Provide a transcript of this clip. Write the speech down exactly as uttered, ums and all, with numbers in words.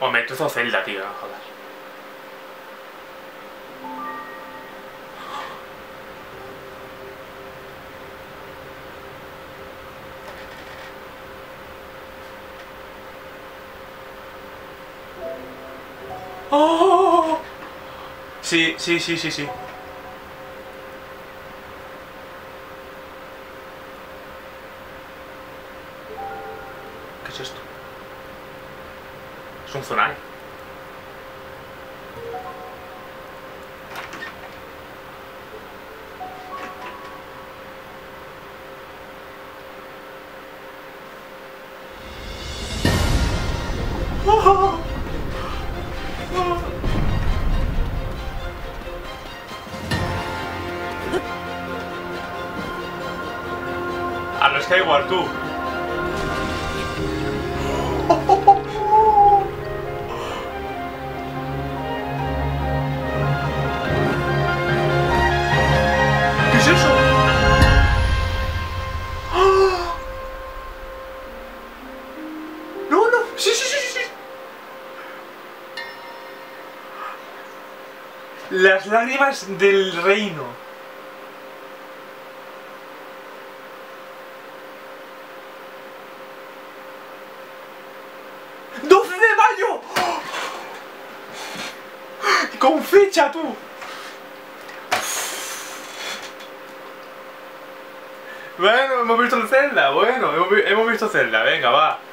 O me trozo Zelda, tío, no jodas. ¡Oh! Sí, sí, sí, sí, sí. ¿Qué es esto? Es un tsunami. ¡Oh! Ah, no está igual tú. ¿Qué es eso? No, no, sí, sí, sí, sí. Las lágrimas del reino. ¡doce de mayo! ¡Oh! ¡Con fecha, tú! Bueno, hemos visto Zelda, bueno, hemos, hemos visto Zelda, venga, va.